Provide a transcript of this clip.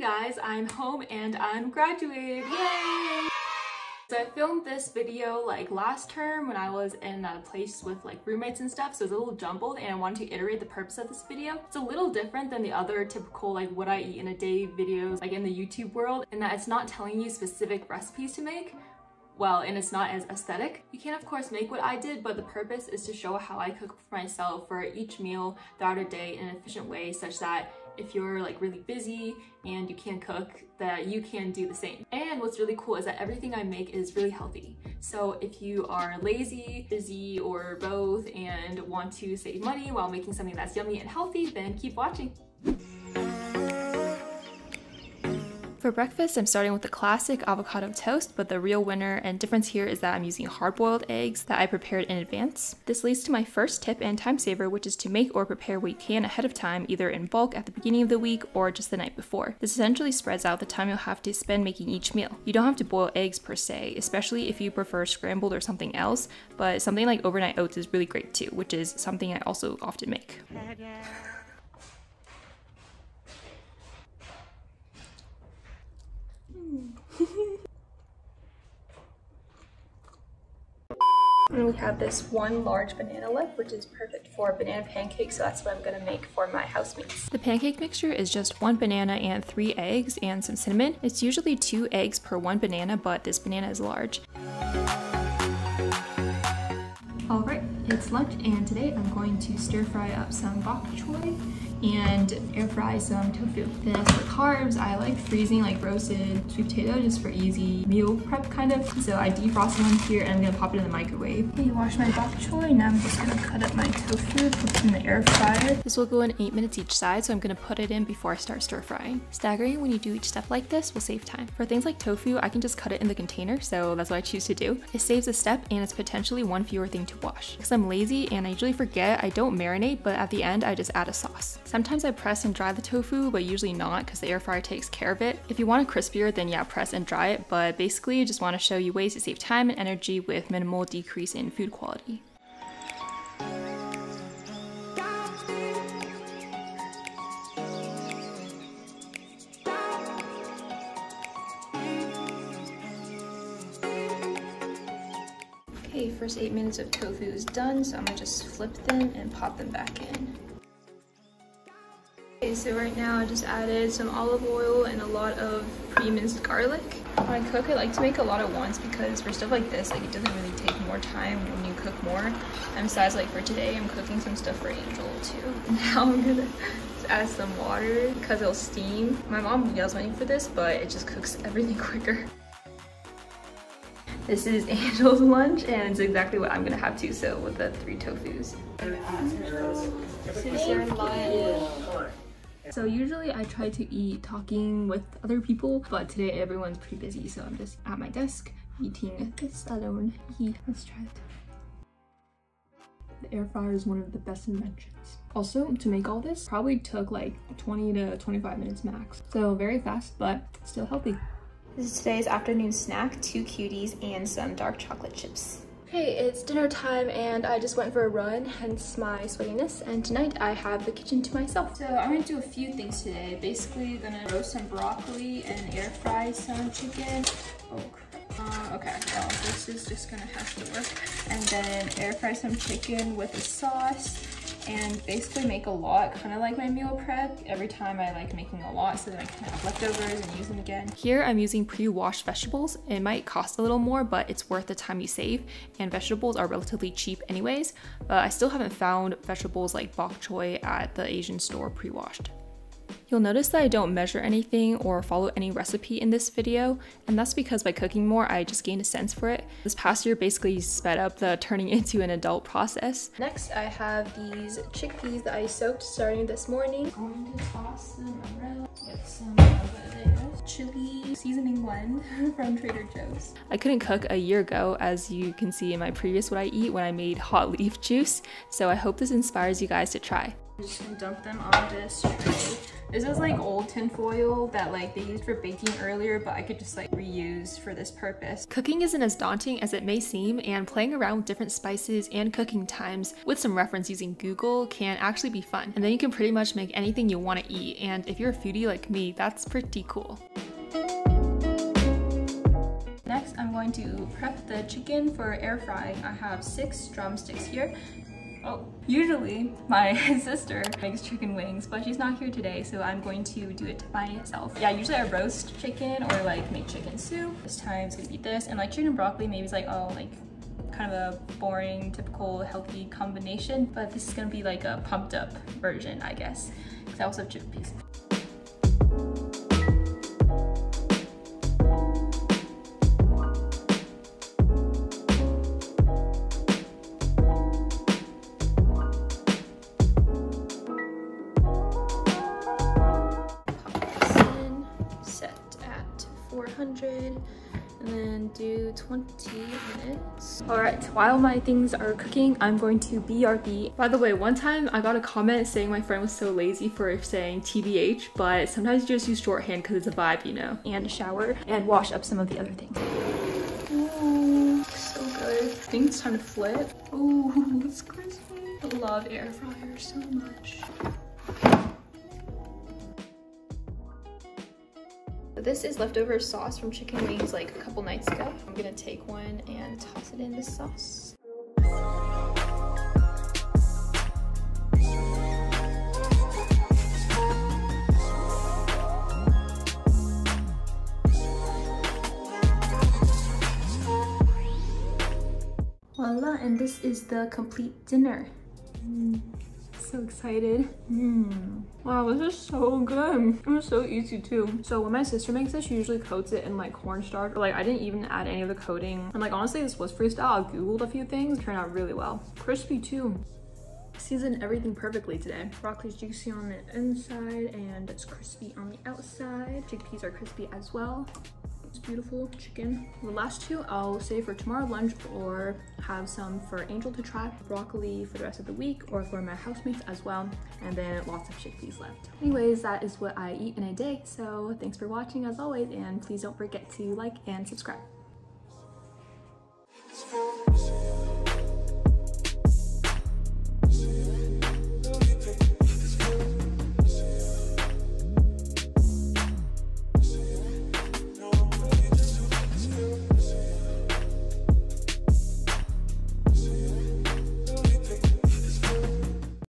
Hey guys, I'm home and I'm graduated, yay! So I filmed this video like last term when I was in a place with like roommates and stuff, so it's a little jumbled and I wanted to iterate the purpose of this video. It's a little different than the other typical like what I eat in a day videos like in the YouTube world, in that it's not telling you specific recipes to make. Well, and it's not as aesthetic. You can of course make what I did, but the purpose is to show how I cook for myself for each meal throughout a day in an efficient way, such that if you're like really busy and you can't cook, that you can do the same. And what's really cool is that everything I make is really healthy. So if you are lazy, busy, or both and want to save money while making something that's yummy and healthy, then keep watching. For breakfast, I'm starting with the classic avocado toast, but the real winner and difference here is that I'm using hard-boiled eggs that I prepared in advance. This leads to my first tip and time saver, which is to make or prepare what you can ahead of time, either in bulk at the beginning of the week or just the night before. This essentially spreads out the time you'll have to spend making each meal. You don't have to boil eggs per se, especially if you prefer scrambled or something else, but something like overnight oats is really great too, which is something I also often make. And we have this one large banana left, which is perfect for banana pancakes, so that's what I'm gonna make for my housemates. The pancake mixture is just one banana and 3 eggs and some cinnamon. It's usually 2 eggs per 1 banana, but this banana is large. Alright, it's lunch, and today I'm going to stir fry up some bok choy and air fry some tofu. Then as for carbs, I like freezing like roasted sweet potato just for easy meal prep kind of. So I defrosted one here and I'm gonna pop it in the microwave. Okay, wash my bok choy. Now I'm just gonna cut up my tofu, put it in the air fryer. This will go in 8 minutes each side, so I'm gonna put it in before I start stir frying. Staggering when you do each step like this will save time. For things like tofu, I can just cut it in the container, so that's what I choose to do. It saves a step and it's potentially one fewer thing to wash. Because I'm lazy and I usually forget, I don't marinate, but at the end I just add a sauce. Sometimes I press and dry the tofu, but usually not because the air fryer takes care of it. If you want it crispier, then yeah, press and dry it, but basically just want to show you ways to save time and energy with minimal decrease in food quality. Okay, first 8 minutes of tofu is done, so I'm gonna just flip them and pop them back in. Okay, so right now I just added some olive oil and a lot of pre-minced garlic. When I cook, I like to make a lot at once because for stuff like this, like it doesn't really take more time when you cook more. And besides, like for today, I'm cooking some stuff for Angel too. Now I'm gonna just add some water because it'll steam. My mom yells at me for this, but it just cooks everything quicker. This is Angel's lunch, and it's exactly what I'm gonna have too, so with the 3 tofus. So usually I try to eat talking with other people, but today everyone's pretty busy, so I'm just at my desk eating this alone. Let's try it. The air fryer is one of the best inventions. Also, to make all this probably took like 20 to 25 minutes max. So very fast, but still healthy. This is today's afternoon snack, 2 cuties and some dark chocolate chips. Hey, it's dinner time and I just went for a run, hence my sweatiness, and tonight I have the kitchen to myself. So I'm gonna do a few things today. Basically, gonna roast some broccoli and air fry some chicken. Oh crap. Okay, well this is just gonna have to work. And then air fry some chicken with a sauce and basically make a lot, kind of like my meal prep. Every time I like making a lot so that I can have leftovers and use them again. Here I'm using pre-washed vegetables. It might cost a little more, but it's worth the time you save, and vegetables are relatively cheap anyways, but I still haven't found vegetables like bok choy at the Asian store pre-washed. You'll notice that I don't measure anything or follow any recipe in this video, and that's because by cooking more, I just gained a sense for it. This past year basically sped up the turning into an adult process. Next, I have these chickpeas that I soaked starting this morning. I'm going to toss them around with some chili seasoning blend from Trader Joe's. I couldn't cook a year ago, as you can see in my previous what I eat when I made hot leaf juice, so I hope this inspires you guys to try. I'm just gonna dump them on this tray. This is like old tin foil that like they used for baking earlier, but I could just like reuse for this purpose. Cooking isn't as daunting as it may seem, and playing around with different spices and cooking times with some reference using Google can actually be fun. And then you can pretty much make anything you want to eat, and if you're a foodie like me, that's pretty cool. Next, I'm going to prep the chicken for air frying. I have 6 drumsticks here. Oh, usually my sister makes chicken wings, but she's not here today, so I'm going to do it by myself. Yeah, usually I roast chicken or like make chicken soup. This time it's gonna be this, and like chicken and broccoli maybe is like, oh, like kind of a boring, typical, healthy combination, but this is gonna be like a pumped up version, I guess, because I also have chickpeas. And then do 20 minutes. All right, while my things are cooking, I'm going to BRB. By the way, one time I got a comment saying my friend was so lazy for saying TBH, but sometimes you just use shorthand because it's a vibe, you know. And shower and wash up some of the other things. Ooh, so good. I think it's time to flip. Ooh, it's crispy. I love air fryer so much. This is leftover sauce from chicken wings like a couple nights ago. I'm gonna take one and toss it in the sauce. Voila, and this is the complete dinner. So excited. Wow, this is so good. It was so easy too. So when my sister makes this, she usually coats it in like cornstarch. Like I didn't even add any of the coating. And like honestly, this was freestyle. I Googled a few things. It turned out really well. Crispy too. Seasoned everything perfectly today. Broccoli's juicy on the inside and it's crispy on the outside. Chickpeas are crispy as well. It's beautiful chicken. The last two I'll save for tomorrow lunch or have some for Angel to try. Broccoli for the rest of the week or for my housemates as well. And then lots of chickpeas left. Anyways, that is what I eat in a day. So thanks for watching as always, and please don't forget to like and subscribe.